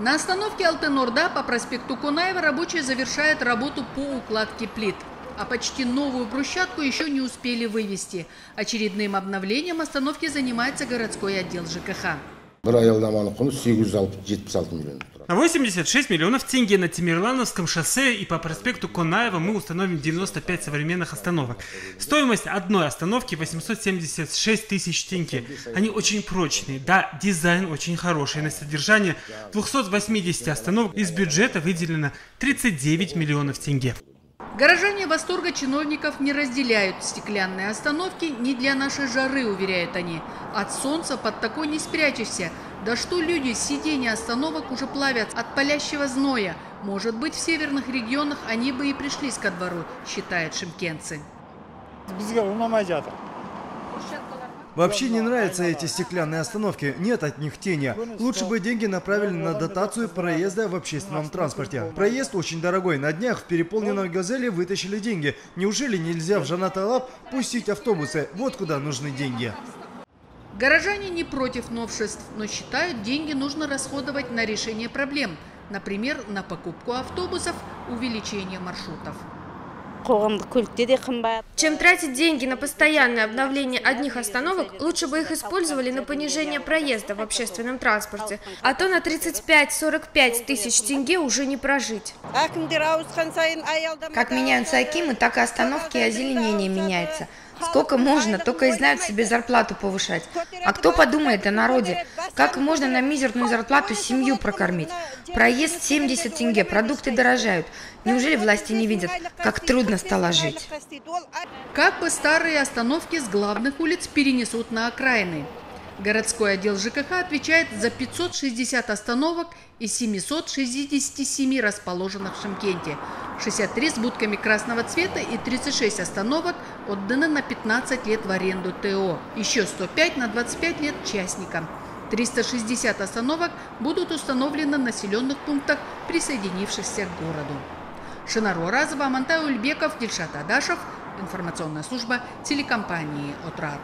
На остановке Алтынорда по проспекту Кунаева рабочие завершают работу по укладке плит. А почти новую брусчатку еще не успели вывести. Очередным обновлением остановки занимается городской отдел ЖКХ. 86 миллионов тенге на Тимирлановском шоссе и по проспекту Кунаева мы установим 95 современных остановок. Стоимость одной остановки 876 тысяч тенге. Они очень прочные. Да, дизайн очень хороший. На содержание 280 остановок из бюджета выделено 39 миллионов тенге. Горожане восторга чиновников не разделяют. Стеклянные остановки не для нашей жары, уверяют они. От солнца под такой не спрячешься. Да что люди, сиденья остановок уже плавят от палящего зноя. Может быть, в северных регионах они бы и пришлись ко двору, считают шымкентцы. Вообще не нравятся эти стеклянные остановки, нет от них тени. Лучше бы деньги направили на дотацию проезда в общественном транспорте. Проезд очень дорогой. На днях в переполненной «Газели» вытащили деньги. Неужели нельзя в Жанаталап пустить автобусы? Вот куда нужны деньги. Горожане не против новшеств, но считают, деньги нужно расходовать на решение проблем. Например, на покупку автобусов, увеличение маршрутов. Чем тратить деньги на постоянное обновление одних остановок, лучше бы их использовали на понижение проезда в общественном транспорте. А то на 35-45 тысяч тенге уже не прожить. Как меняются акимы, так и остановки и озеленение меняется. Сколько можно, только и знают себе зарплату повышать. А кто подумает о народе? Как можно на мизерную зарплату семью прокормить? Проезд 70 тенге, продукты дорожают. Неужели власти не видят, как трудно стало жить? Как бы старые остановки с главных улиц перенесут на окраины? Городской отдел ЖКХ отвечает за 560 остановок из 767 расположенных в Шымкенте. 63 с будками красного цвета и 36 остановок отданы на 15 лет в аренду ТО. Еще 105 на 25 лет частникам. 360 остановок будут установлены в населенных пунктах, присоединившихся к городу. Шынару Разова, Монтай Ульбеков, Дильшат Адашев. Информационная служба телекомпании «Отырар».